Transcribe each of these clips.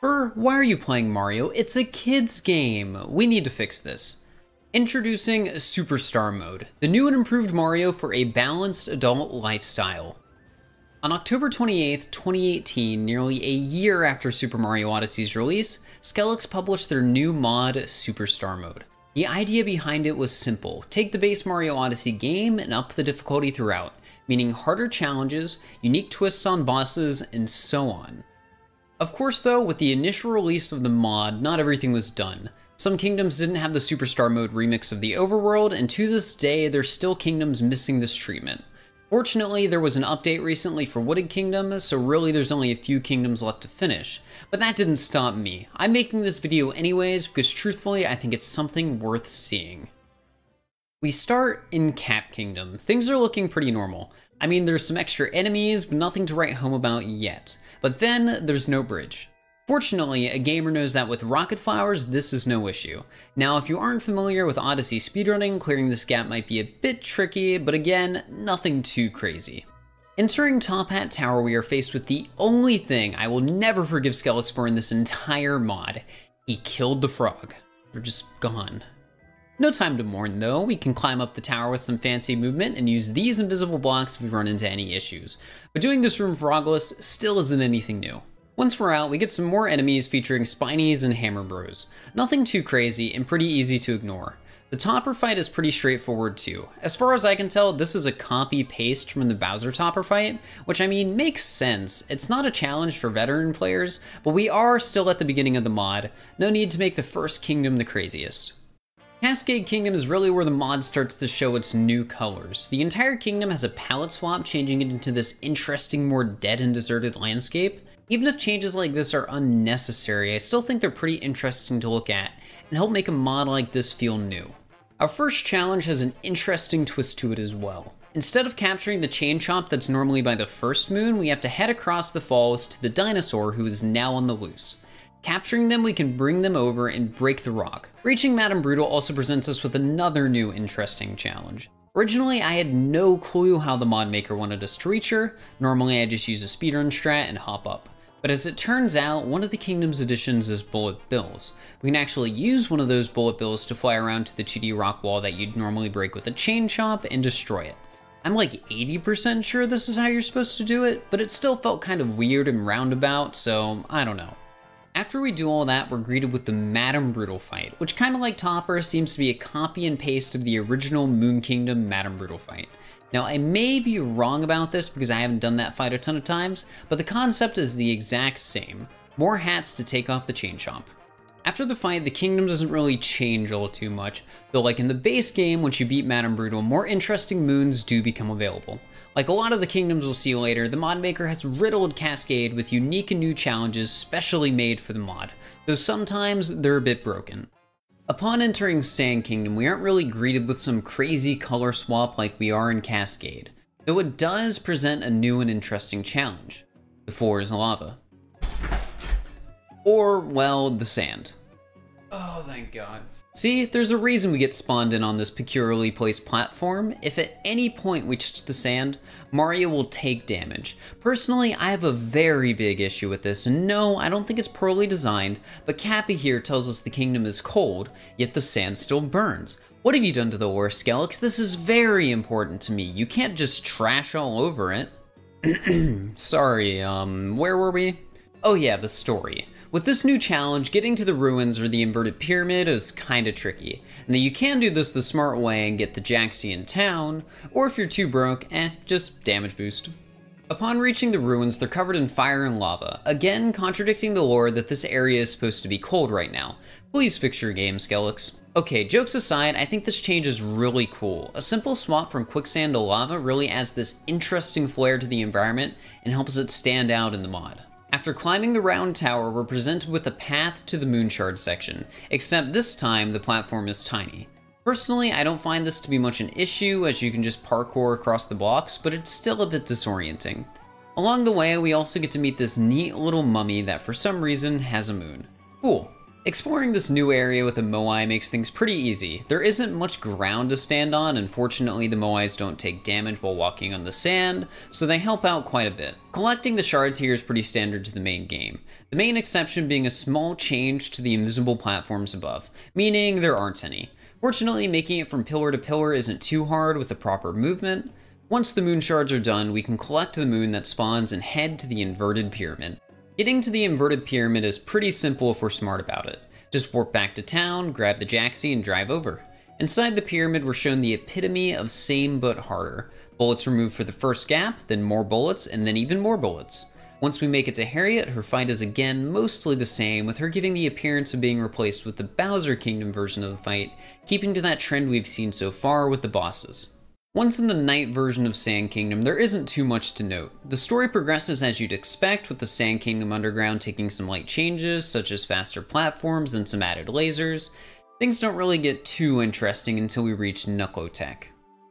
Burr, why are you playing Mario? It's a kid's game. We need to fix this. Introducing Superstar Mode, the new and improved Mario for a balanced adult lifestyle. On October 28th, 2018, nearly a year after Super Mario Odyssey's release, Skelix published their new mod, Superstar Mode. The idea behind it was simple. Take the base Mario Odyssey game and up the difficulty throughout, meaning harder challenges, unique twists on bosses, and so on. Of course though, with the initial release of the mod, not everything was done. Some kingdoms didn't have the Superstar Mode remix of the overworld, and to this day, there's still kingdoms missing this treatment. Fortunately, there was an update recently for Wooded Kingdom, so really there's only a few kingdoms left to finish. But that didn't stop me. I'm making this video anyways, because truthfully, I think it's something worth seeing. We start in Cap Kingdom. Things are looking pretty normal. I mean, there's some extra enemies, but nothing to write home about yet. But then there's no bridge. Fortunately, a gamer knows that with rocket flowers, this is no issue. Now, if you aren't familiar with Odyssey speedrunning, clearing this gap might be a bit tricky, but again, nothing too crazy. Entering Top Hat Tower, we are faced with the only thing I will never forgive Skelix for in this entire mod. He killed the frog. They're just gone. No time to mourn though, we can climb up the tower with some fancy movement and use these invisible blocks if we run into any issues. But doing this room frogless still isn't anything new. Once we're out, we get some more enemies featuring Spinies and Hammer Bros. Nothing too crazy and pretty easy to ignore. The Topper fight is pretty straightforward too. As far as I can tell, this is a copy-paste from the Bowser Topper fight, which I mean makes sense. It's not a challenge for veteran players, but we are still at the beginning of the mod. No need to make the first kingdom the craziest. Cascade Kingdom is really where the mod starts to show its new colors. The entire kingdom has a palette swap, changing it into this interesting, more dead and deserted landscape. Even if changes like this are unnecessary, I still think they're pretty interesting to look at and help make a mod like this feel new. Our first challenge has an interesting twist to it as well. Instead of capturing the chain chop that's normally by the first moon, we have to head across the falls to the dinosaur who is now on the loose. Capturing them, we can bring them over and break the rock. Reaching Madame Brutal also presents us with another new interesting challenge. Originally, I had no clue how the mod maker wanted us to reach her. Normally, I just use a speedrun strat and hop up. But as it turns out, one of the Kingdom's additions is bullet bills. We can actually use one of those bullet bills to fly around to the 2D rock wall that you'd normally break with a chain chop and destroy it. I'm like 80% sure this is how you're supposed to do it, but it still felt kind of weird and roundabout, so I don't know. After we do all that, we're greeted with the Madame Brutal fight, which kind of like Topper seems to be a copy and paste of the original Moon Kingdom Madame Brutal fight. Now I may be wrong about this because I haven't done that fight a ton of times, but the concept is the exact same. More hats to take off the chain chomp. After the fight, the kingdom doesn't really change all too much, though like in the base game, once you beat Madame Brutal, more interesting moons do become available. Like a lot of the kingdoms we'll see later, the mod maker has riddled Cascade with unique and new challenges specially made for the mod, though sometimes they're a bit broken. Upon entering Sand Kingdom, we aren't really greeted with some crazy color swap like we are in Cascade, though it does present a new and interesting challenge. The floor is lava. Or, well, the sand. Oh, thank God. See, there's a reason we get spawned in on this peculiarly placed platform. If at any point we touch the sand, Mario will take damage. Personally, I have a very big issue with this, and no, I don't think it's poorly designed, but Cappy here tells us the kingdom is cold, yet the sand still burns. What have you done to the lore, Skelix? This is very important to me. You can't just trash all over it. Sorry, where were we? Oh yeah, the story. With this new challenge, getting to the ruins or the inverted pyramid is kinda tricky. Now you can do this the smart way and get the Jaxi in town, or if you're too broke, just damage boost. Upon reaching the ruins, they're covered in fire and lava, again contradicting the lore that this area is supposed to be cold right now. Please fix your game, Skelix. Okay, jokes aside, I think this change is really cool. A simple swap from quicksand to lava really adds this interesting flair to the environment and helps it stand out in the mod. After climbing the round tower, we're presented with a path to the Moonshard section, except this time the platform is tiny. Personally, I don't find this to be much an issue as you can just parkour across the blocks, but it's still a bit disorienting. Along the way, we also get to meet this neat little mummy that for some reason has a moon. Cool. Exploring this new area with a Moai makes things pretty easy. There isn't much ground to stand on, and fortunately the Moais don't take damage while walking on the sand, so they help out quite a bit. Collecting the shards here is pretty standard to the main game, the main exception being a small change to the invisible platforms above, meaning there aren't any. Fortunately, making it from pillar to pillar isn't too hard with the proper movement. Once the moon shards are done, we can collect the moon that spawns and head to the inverted pyramid. Getting to the inverted pyramid is pretty simple if we're smart about it. Just warp back to town, grab the Jaxi, and drive over. Inside the pyramid, we're shown the epitome of same but harder. Bullets removed for the first gap, then more bullets, and then even more bullets. Once we make it to Harriet, her fight is again mostly the same, with her giving the appearance of being replaced with the Bowser Kingdom version of the fight, keeping to that trend we've seen so far with the bosses. Once in the night version of Sand Kingdom, there isn't too much to note. The story progresses as you'd expect, with the Sand Kingdom Underground taking some light changes, such as faster platforms and some added lasers. Things don't really get too interesting until we reach Knucklotec.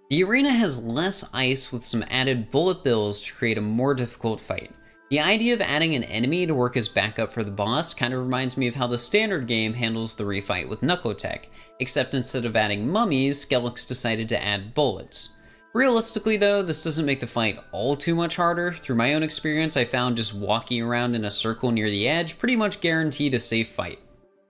The arena has less ice with some added bullet bills to create a more difficult fight. The idea of adding an enemy to work as backup for the boss kind of reminds me of how the standard game handles the refight with Knucklotec, except instead of adding mummies, Skelix decided to add bullets. Realistically though, this doesn't make the fight all too much harder. Through my own experience, I found just walking around in a circle near the edge pretty much guaranteed a safe fight.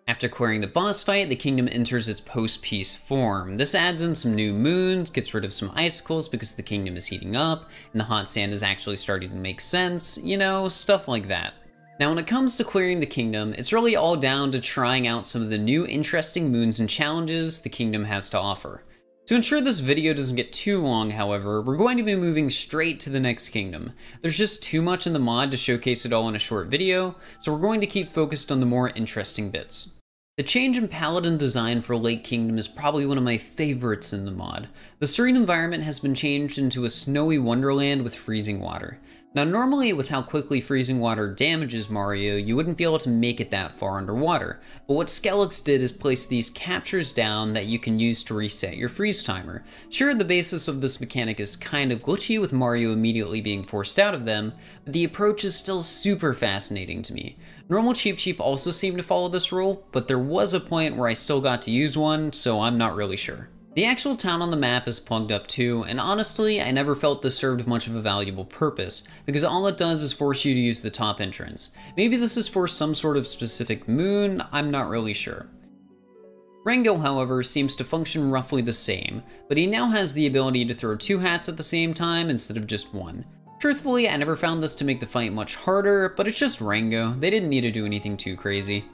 After clearing the boss fight, the kingdom enters its post-peace form. This adds in some new moons, gets rid of some icicles because the kingdom is heating up, and the hot sand is actually starting to make sense, you know, stuff like that. Now when it comes to clearing the kingdom, it's really all down to trying out some of the new interesting moons and challenges the kingdom has to offer. To ensure this video doesn't get too long, however, we're going to be moving straight to the next kingdom. There's just too much in the mod to showcase it all in a short video, so we're going to keep focused on the more interesting bits. The change in paladin design for Lake Kingdom is probably one of my favorites in the mod. The serene environment has been changed into a snowy wonderland with freezing water. Now normally, with how quickly freezing water damages Mario, you wouldn't be able to make it that far underwater, but what Skelix did is place these captures down that you can use to reset your freeze timer. Sure, the basis of this mechanic is kind of glitchy with Mario immediately being forced out of them, but the approach is still super fascinating to me. Normal Cheep Cheep also seemed to follow this rule, but there was a point where I still got to use one, so I'm not really sure. The actual town on the map is plugged up too, and honestly, I never felt this served much of a valuable purpose, because all it does is force you to use the top entrance. Maybe this is for some sort of specific moon, I'm not really sure. Rango, however, seems to function roughly the same, but he now has the ability to throw two hats at the same time instead of just one. Truthfully, I never found this to make the fight much harder, but it's just Rango, they didn't need to do anything too crazy.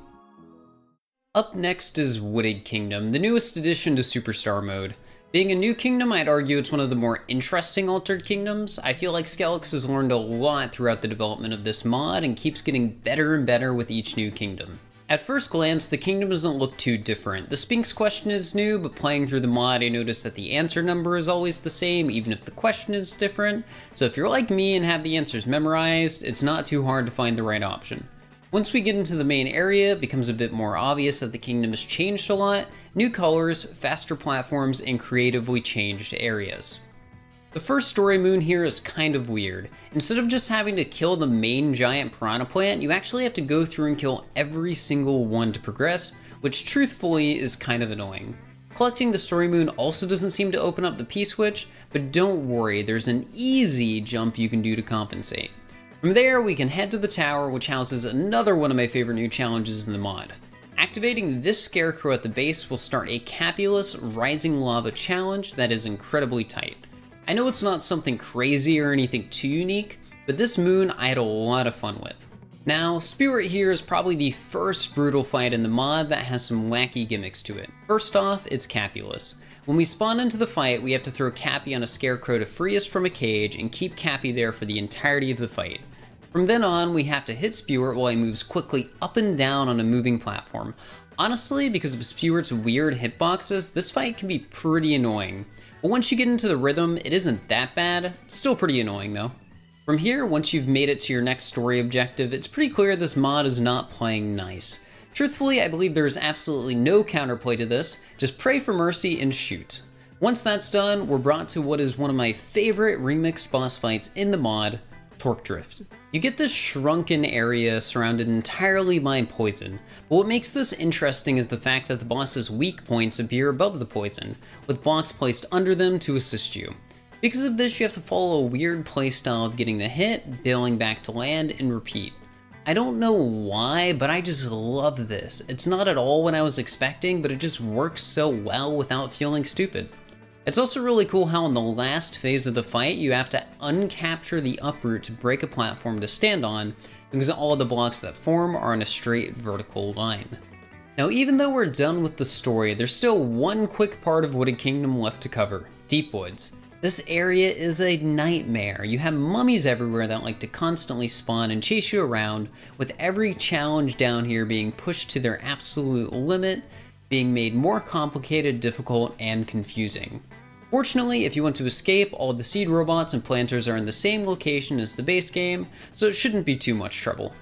Up next is Wooded Kingdom, the newest addition to Superstar Mode. Being a new kingdom, I'd argue it's one of the more interesting altered kingdoms. I feel like Skelix has learned a lot throughout the development of this mod and keeps getting better and better with each new kingdom. At first glance, the kingdom doesn't look too different. The Sphinx question is new, but playing through the mod, I noticed that the answer number is always the same, even if the question is different. So if you're like me and have the answers memorized, it's not too hard to find the right option. Once we get into the main area, it becomes a bit more obvious that the kingdom has changed a lot. New colors, faster platforms, and creatively changed areas. The first story moon here is kind of weird. Instead of just having to kill the main giant piranha plant, you actually have to go through and kill every single one to progress, which truthfully is kind of annoying. Collecting the story moon also doesn't seem to open up the P-switch, but don't worry, there's an easy jump you can do to compensate. From there, we can head to the tower, which houses another one of my favorite new challenges in the mod. Activating this scarecrow at the base will start a Capulous rising lava challenge that is incredibly tight. I know it's not something crazy or anything too unique, but this moon I had a lot of fun with. Now, Spewart here is probably the first brutal fight in the mod that has some wacky gimmicks to it. First off, it's Capulous. When we spawn into the fight, we have to throw Cappy on a scarecrow to free us from a cage and keep Cappy there for the entirety of the fight. From then on, we have to hit Spewart while he moves quickly up and down on a moving platform. Honestly, because of Spewart's weird hitboxes, this fight can be pretty annoying. But once you get into the rhythm, it isn't that bad. Still pretty annoying though. From here, once you've made it to your next story objective, it's pretty clear this mod is not playing nice. Truthfully, I believe there is absolutely no counterplay to this. Just pray for mercy and shoot. Once that's done, we're brought to what is one of my favorite remixed boss fights in the mod, Torque Drift. You get this shrunken area surrounded entirely by poison, but what makes this interesting is the fact that the boss's weak points appear above the poison, with blocks placed under them to assist you. Because of this, you have to follow a weird playstyle of getting the hit, bailing back to land, and repeat. I don't know why, but I just love this. It's not at all what I was expecting, but it just works so well without feeling stupid. It's also really cool how in the last phase of the fight, you have to uncapture the uproot to break a platform to stand on, because all the blocks that form are in a straight vertical line. Now, even though we're done with the story, there's still one quick part of Wooded Kingdom left to cover, Deep Woods. This area is a nightmare. You have mummies everywhere that like to constantly spawn and chase you around, with every challenge down here being pushed to their absolute limit, being made more complicated, difficult, and confusing. Fortunately, if you want to escape, all the seed robots and planters are in the same location as the base game, so it shouldn't be too much trouble.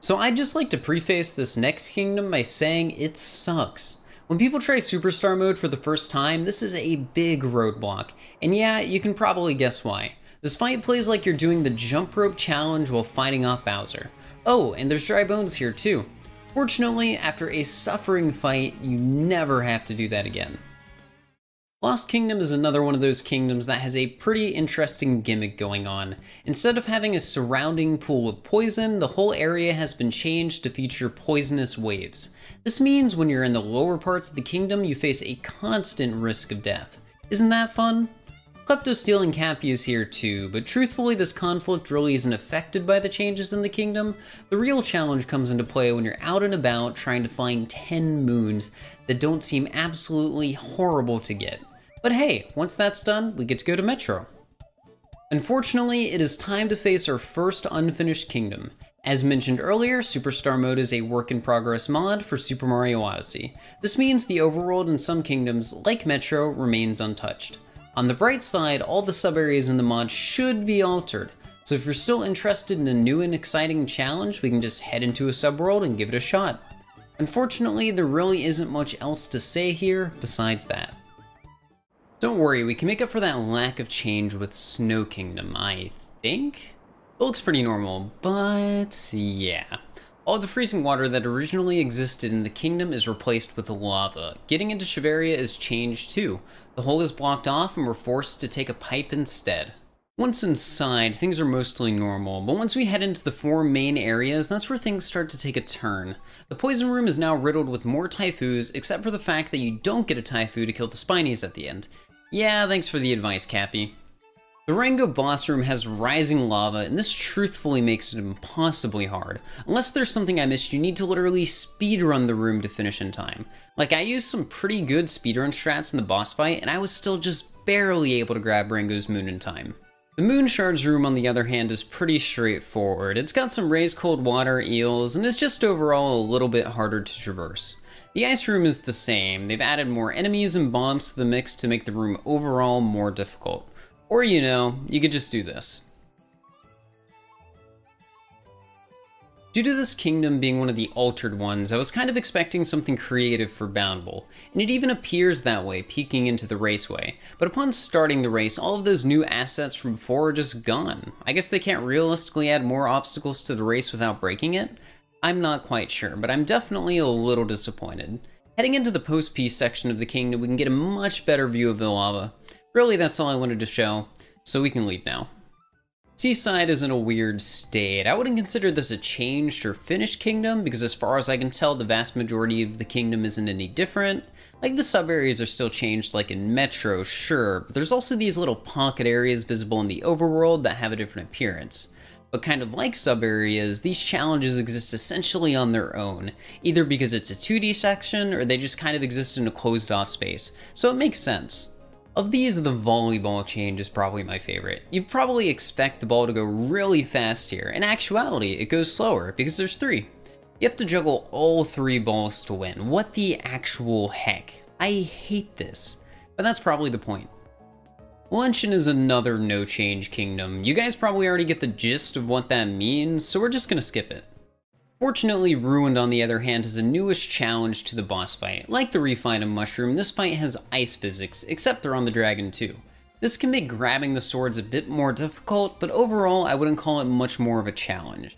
So I'd just like to preface this next kingdom by saying it sucks. When people try Superstar Mode for the first time, this is a big roadblock, and yeah, you can probably guess why. This fight plays like you're doing the jump rope challenge while fighting off Bowser. Oh, and there's dry bones here too. Fortunately, after a suffering fight, you never have to do that again. Lost Kingdom is another one of those kingdoms that has a pretty interesting gimmick going on. Instead of having a surrounding pool of poison, the whole area has been changed to feature poisonous waves. This means when you're in the lower parts of the kingdom, you face a constant risk of death. Isn't that fun? Klepto stealing Cappy is here too, but truthfully this conflict really isn't affected by the changes in the kingdom. The real challenge comes into play when you're out and about trying to find 10 moons that don't seem absolutely horrible to get. But hey, once that's done, we get to go to Metro. Unfortunately, it is time to face our first unfinished kingdom. As mentioned earlier, Superstar Mode is a work-in-progress mod for Super Mario Odyssey. This means the overworld in some kingdoms, like Metro, remains untouched. On the bright side, all the sub-areas in the mod should be altered, so if you're still interested in a new and exciting challenge, we can just head into a sub-world and give it a shot. Unfortunately, there really isn't much else to say here besides that. Don't worry, we can make up for that lack of change with Snow Kingdom, I think? It looks pretty normal, but yeah. All the freezing water that originally existed in the kingdom is replaced with lava. Getting into Shiveria is changed too. The hole is blocked off and we're forced to take a pipe instead. Once inside, things are mostly normal, but once we head into the four main areas, that's where things start to take a turn. The poison room is now riddled with more Typhus, except for the fact that you don't get a Typhus to kill the Spinies at the end. Yeah, thanks for the advice, Cappy. The Rango boss room has rising lava, and this truthfully makes it impossibly hard. Unless there's something I missed, you need to literally speedrun the room to finish in time. Like, I used some pretty good speedrun strats in the boss fight, and I was still just barely able to grab Rango's moon in time. The Moon Shards room, on the other hand, is pretty straightforward. It's got some raised cold water, eels, and it's just overall a little bit harder to traverse. The Ice room is the same. They've added more enemies and bombs to the mix to make the room overall more difficult. Or, you know, you could just do this. Due to this kingdom being one of the altered ones, I was kind of expecting something creative for Boundable, and it even appears that way, peeking into the raceway. But upon starting the race, all of those new assets from before are just gone. I guess they can't realistically add more obstacles to the race without breaking it? I'm not quite sure, but I'm definitely a little disappointed. Heading into the post-piece section of the kingdom, we can get a much better view of the lava. Really, that's all I wanted to show, so we can leave now. Seaside is in a weird state. I wouldn't consider this a changed or finished kingdom, because as far as I can tell, the vast majority of the kingdom isn't any different. Like, the sub-areas are still changed, like in Metro, sure, but there's also these little pocket areas visible in the overworld that have a different appearance. But kind of like sub-areas, these challenges exist essentially on their own, either because it's a 2D section, or they just kind of exist in a closed-off space, so it makes sense. Of these, the volleyball change is probably my favorite. You'd probably expect the ball to go really fast here. In actuality, it goes slower because there's three. You have to juggle all three balls to win. What the actual heck? I hate this, but that's probably the point. Luncheon is another no change kingdom. You guys probably already get the gist of what that means, so we're just gonna skip it. Fortunately, Ruined, on the other hand, is the newest challenge to the boss fight. Like the refight of Mushroom, this fight has ice physics, except they're on the dragon too. This can make grabbing the swords a bit more difficult, but overall I wouldn't call it much more of a challenge.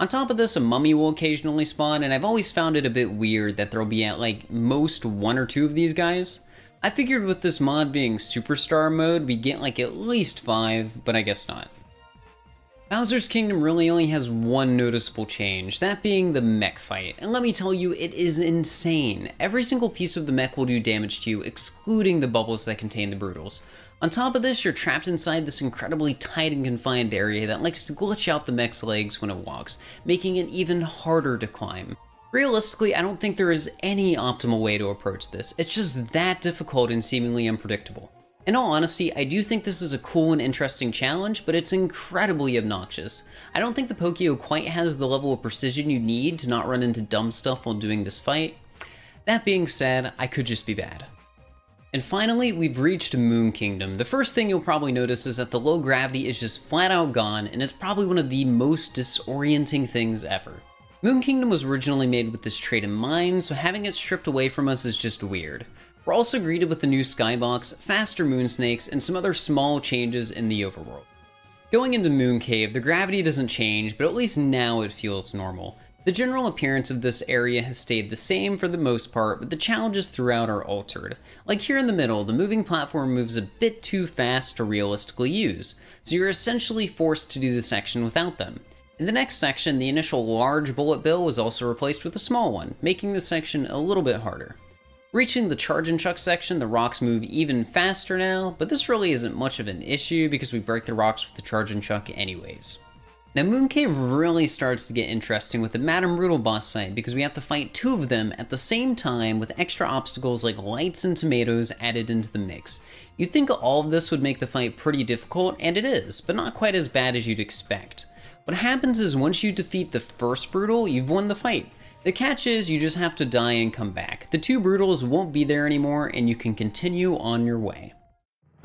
On top of this, a mummy will occasionally spawn, and I've always found it a bit weird that there'll be at like most one or two of these guys. I figured with this mod being Superstar Mode, we get like at least 5, but I guess not. Bowser's Kingdom really only has one noticeable change, that being the mech fight, and let me tell you, it is insane. Every single piece of the mech will do damage to you, excluding the bubbles that contain the Brutals. On top of this, you're trapped inside this incredibly tight and confined area that likes to glitch out the mech's legs when it walks, making it even harder to climb. Realistically, I don't think there is any optimal way to approach this, it's just that difficult and seemingly unpredictable. In all honesty, I do think this is a cool and interesting challenge, but it's incredibly obnoxious. I don't think the Pokio quite has the level of precision you need to not run into dumb stuff while doing this fight. That being said, I could just be bad. And finally, we've reached Moon Kingdom. The first thing you'll probably notice is that the low gravity is just flat out gone, and it's probably one of the most disorienting things ever. Moon Kingdom was originally made with this trait in mind, so having it stripped away from us is just weird. We're also greeted with a new skybox, faster moon snakes, and some other small changes in the overworld. Going into Moon Cave, the gravity doesn't change, but at least now it feels normal. The general appearance of this area has stayed the same for the most part, but the challenges throughout are altered. Like here in the middle, the moving platform moves a bit too fast to realistically use, so you're essentially forced to do the section without them. In the next section, the initial large bullet bill was also replaced with a small one, making the section a little bit harder. Reaching the Charge and Chuck section, the rocks move even faster now, but this really isn't much of an issue because we break the rocks with the Charge and Chuck anyways. Now Moon Cave really starts to get interesting with the Madame Brutal boss fight because we have to fight 2 of them at the same time with extra obstacles like lights and tomatoes added into the mix. You'd think all of this would make the fight pretty difficult, and it is, but not quite as bad as you'd expect. What happens is once you defeat the first Brutal, you've won the fight. The catch is you just have to die and come back. The 2 Brutals won't be there anymore and you can continue on your way.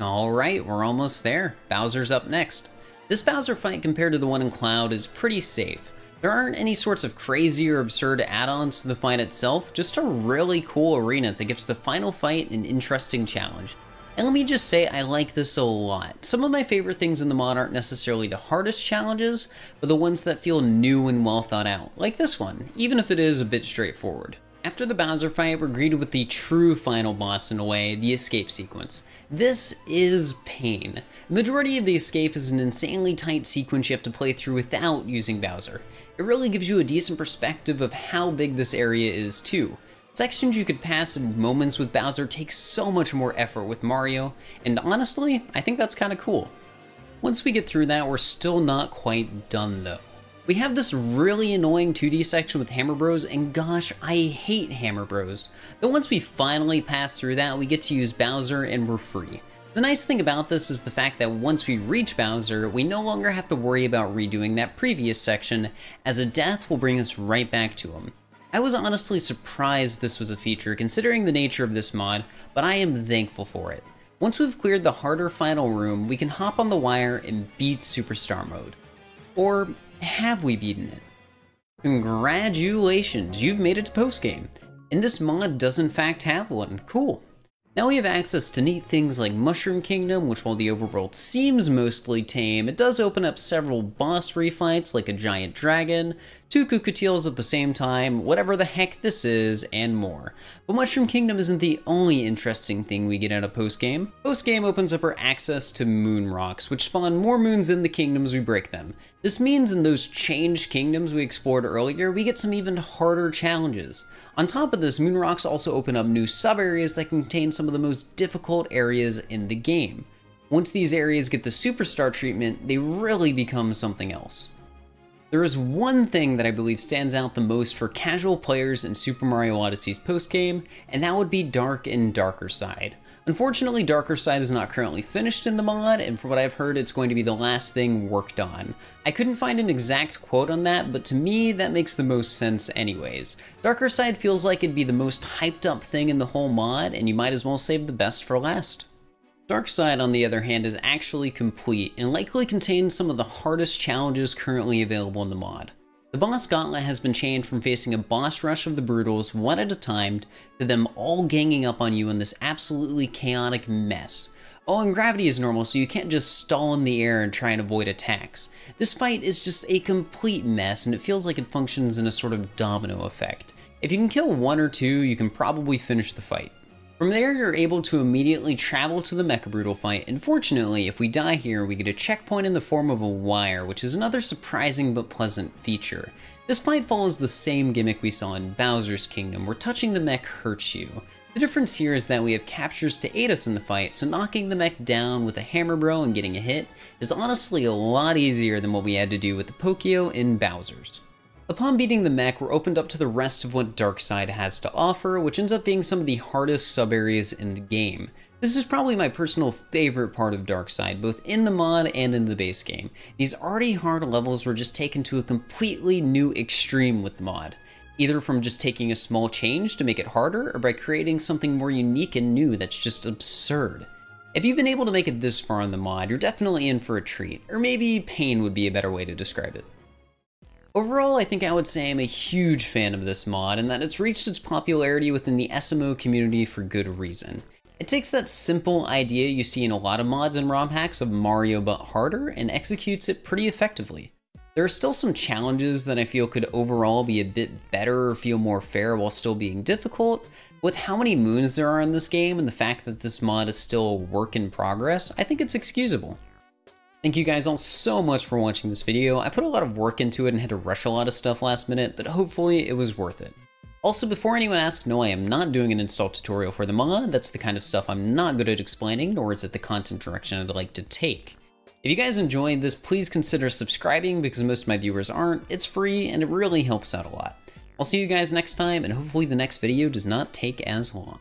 Alright, we're almost there. Bowser's up next. This Bowser fight compared to the one in Cloud is pretty safe. There aren't any sorts of crazy or absurd add-ons to the fight itself, just a really cool arena that gives the final fight an interesting challenge. And let me just say, I like this a lot. Some of my favorite things in the mod aren't necessarily the hardest challenges, but the ones that feel new and well thought out, like this one, even if it is a bit straightforward. After the Bowser fight, we're greeted with the true final boss in a way, the escape sequence. This is pain. The majority of the escape is an insanely tight sequence you have to play through without using Bowser. It really gives you a decent perspective of how big this area is too. Sections you could pass in moments with Bowser take so much more effort with Mario, and honestly, I think that's kind of cool. Once we get through that, we're still not quite done though. We have this really annoying 2D section with Hammer Bros, and gosh, I hate Hammer Bros. Though once we finally pass through that, we get to use Bowser and we're free. The nice thing about this is the fact that once we reach Bowser, we no longer have to worry about redoing that previous section, as a death will bring us right back to him. I was honestly surprised this was a feature considering the nature of this mod, but I am thankful for it. Once we've cleared the harder final room, we can hop on the wire and beat Superstar Mode. Or have we beaten it? Congratulations, you've made it to postgame, and this mod does in fact have one, cool. Now we have access to neat things like Mushroom Kingdom, which while the overworld seems mostly tame, it does open up several boss refights like a giant dragon, 2 Knucklotec at the same time, whatever the heck this is, and more. But Mushroom Kingdom isn't the only interesting thing we get out of postgame. Postgame opens up our access to Moon Rocks, which spawn more moons in the kingdoms we break them. This means in those changed kingdoms we explored earlier, we get some even harder challenges. On top of this, Moon Rocks also open up new sub-areas that contain some of the most difficult areas in the game. Once these areas get the superstar treatment, they really become something else. There is one thing that I believe stands out the most for casual players in Super Mario Odyssey's postgame, and that would be Dark and Darker Side. Unfortunately, Darker Side is not currently finished in the mod, and from what I've heard, it's going to be the last thing worked on. I couldn't find an exact quote on that, but to me, that makes the most sense anyways. Darker Side feels like it'd be the most hyped up thing in the whole mod, and you might as well save the best for last. Dark Side, on the other hand, is actually complete and likely contains some of the hardest challenges currently available in the mod. The boss gauntlet has been changed from facing a boss rush of the Brutals one at a time to them all ganging up on you in this absolutely chaotic mess. Oh, and gravity is normal, so you can't just stall in the air and try and avoid attacks. This fight is just a complete mess, and it feels like it functions in a sort of domino effect. If you can kill one or two, you can probably finish the fight. From there, you're able to immediately travel to the Mecha Brutal fight, and fortunately, if we die here, we get a checkpoint in the form of a wire, which is another surprising but pleasant feature. This fight follows the same gimmick we saw in Bowser's Kingdom, where touching the mech hurts you. The difference here is that we have captures to aid us in the fight, so knocking the mech down with a Hammer Bro and getting a hit is honestly a lot easier than what we had to do with the Pokio in Bowser's. Upon beating the mech, we're opened up to the rest of what Dark Side has to offer, which ends up being some of the hardest sub-areas in the game. This is probably my personal favorite part of Dark Side, both in the mod and in the base game. These already hard levels were just taken to a completely new extreme with the mod. Either from just taking a small change to make it harder, or by creating something more unique and new that's just absurd. If you've been able to make it this far in the mod, you're definitely in for a treat, or maybe pain would be a better way to describe it. Overall, I think I would say I'm a huge fan of this mod, and that it's reached its popularity within the SMO community for good reason. It takes that simple idea you see in a lot of mods and ROM hacks of Mario but harder, and executes it pretty effectively. There are still some challenges that I feel could overall be a bit better or feel more fair while still being difficult. With how many moons there are in this game and the fact that this mod is still a work in progress, I think it's excusable. Thank you guys all so much for watching this video. I put a lot of work into it and had to rush a lot of stuff last minute, but hopefully it was worth it. Also, before anyone asks, no, I am not doing an install tutorial for the mod. That's the kind of stuff I'm not good at explaining, nor is it the content direction I'd like to take. If you guys enjoyed this, please consider subscribing because most of my viewers aren't. It's free and it really helps out a lot. I'll see you guys next time, and hopefully the next video does not take as long.